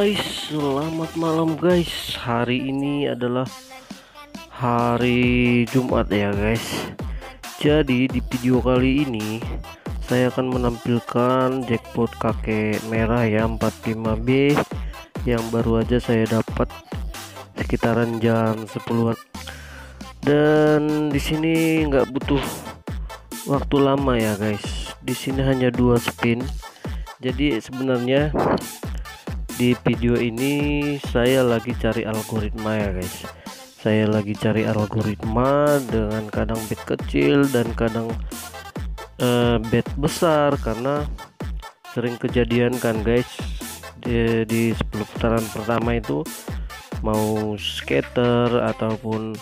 guys, selamat malam guys. Hari ini adalah hari Jumat ya guys. Jadi di video kali ini saya akan menampilkan jackpot kakek merah ya 45B yang baru aja saya dapat sekitaran jam 10-an. Dan di sini nggak butuh waktu lama ya guys. Di sini hanya 2 spin. Jadi sebenarnya di video ini saya lagi cari algoritma ya guys. Saya lagi cari algoritma dengan kadang bet kecil dan kadang bet besar, karena sering kejadian kan guys. Di 10 putaran pertama itu mau scatter ataupun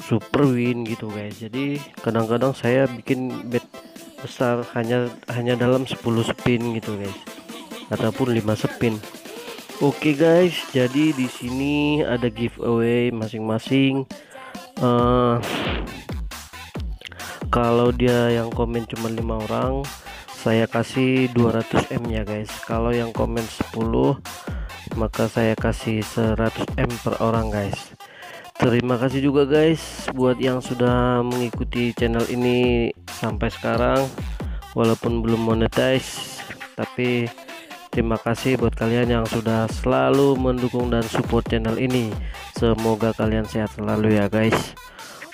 super win gitu guys. Jadi kadang-kadang saya bikin bet besar hanya dalam 10 spin gitu guys, ataupun 5 spin. Oke guys, jadi di sini ada giveaway masing-masing. Kalau dia yang komen cuma 5 orang, saya kasih 200 M ya guys. Kalau yang komen 10, maka saya kasih 100 M per orang guys. Terima kasih juga guys buat yang sudah mengikuti channel ini sampai sekarang, walaupun belum monetize, tapi terima kasih buat kalian yang sudah selalu mendukung dan support channel ini. Semoga kalian sehat selalu ya guys.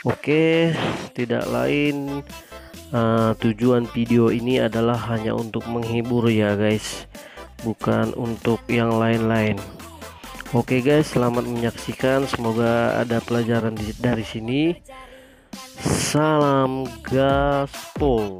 Oke, tidak lain tujuan video ini adalah hanya untuk menghibur ya guys, bukan untuk yang lain-lain. Oke guys, selamat menyaksikan. Semoga ada pelajaran dari sini. Salam gaspol.